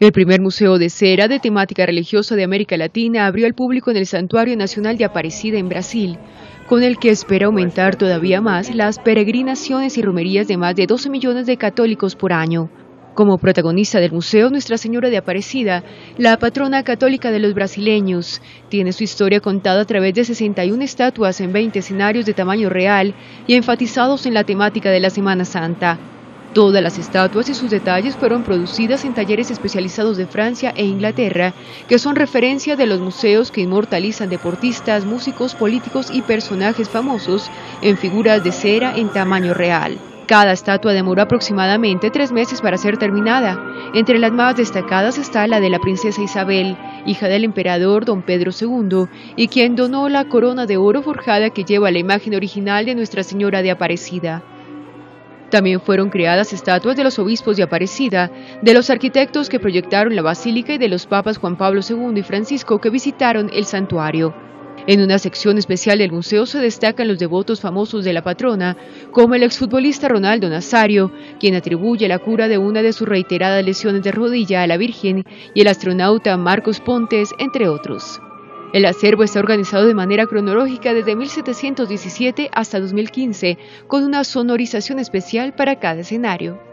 El primer Museo de Cera de temática religiosa de América Latina abrió al público en el Santuario Nacional de Aparecida en Brasil, con el que espera aumentar todavía más las peregrinaciones y romerías de más de 12 millones de católicos por año. Como protagonista del museo, Nuestra Señora de Aparecida, la patrona católica de los brasileños, tiene su historia contada a través de 61 estatuas en 20 escenarios de tamaño real y enfatizados en la temática de la Semana Santa. Todas las estatuas y sus detalles fueron producidas en talleres especializados de Francia e Inglaterra, que son referencia de los museos que inmortalizan deportistas, músicos, políticos y personajes famosos en figuras de cera en tamaño real. Cada estatua demoró aproximadamente 3 meses para ser terminada. Entre las más destacadas está la de la princesa Isabel, hija del emperador Don Pedro II, y quien donó la corona de oro forjada que lleva la imagen original de Nuestra Señora de Aparecida. También fueron creadas estatuas de los obispos de Aparecida, de los arquitectos que proyectaron la Basílica y de los papas Juan Pablo II y Francisco que visitaron el santuario. En una sección especial del museo se destacan los devotos famosos de la patrona, como el exfutbolista Ronaldo Nazario, quien atribuye la cura de una de sus reiteradas lesiones de rodilla a la Virgen, y el astronauta Marcos Pontes, entre otros. El acervo está organizado de manera cronológica desde 1717 hasta 2015, con una sonorización especial para cada escenario.